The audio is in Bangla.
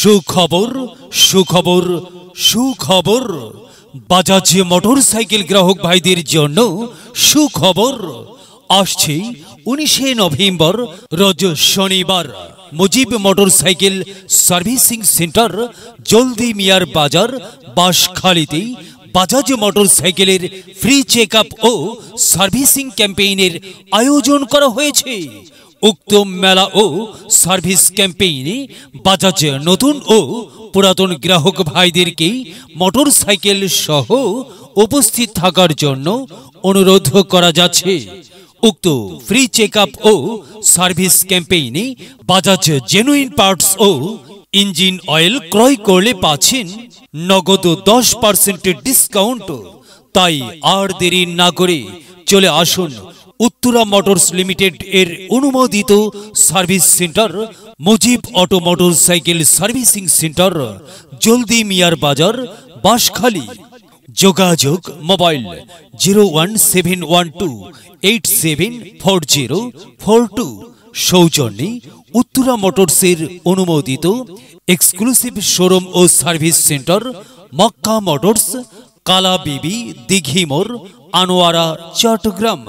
সুখবর সুখবর সুখবর বাজাজ মোটরসাইকেল গ্রাহক ভাইদের জন্য সুখবর আসছে 19 নভেম্বর রোজ শনিবার Mujib motorcycle servicing centre Jaldi Miyar বাজার বাসখালীতে বাজাজ মোটরসাইকেলের ফ্রি চেকআপ ও সার্ভিসিং ক্যাম্পেইনের আয়োজন করা হয়েছে। উক্ত মেলা ও সার্ভিস ক্যাম্পেইনে বাজাজ নতুন ও পুরাতন গ্রাহক ভাইদেরকে মোটরসাইকেল সহ উপস্থিত থাকার জন্য অনুরোধ করা যাচ্ছে। উক্ত ফ্রি চেকআপ ও সার্ভিস ক্যাম্পেইনে বাজাজ জেনুইন পার্টস ও ইঞ্জিন অয়েল ক্রয় করলে পাচ্ছেন নগদ 10% ডিসকাউন্ট। তাই আর দেরি না করে চলে আসুন উত্তরা মোটরস লিমিটেড এর অনুমোদিত service centre Mujib auto motorcycle servicing centre Jaldi Miyar Bazar Banshkhali. যোগাযোগ মোবাইল 01712874042। সৌজন্যে উত্তরা মোটরসের অনুমোদিত এক্সক্লুসিভ শোরুম ও service centre Makka motors, Kalabibi, Dighimor, Anwara, Chittagong.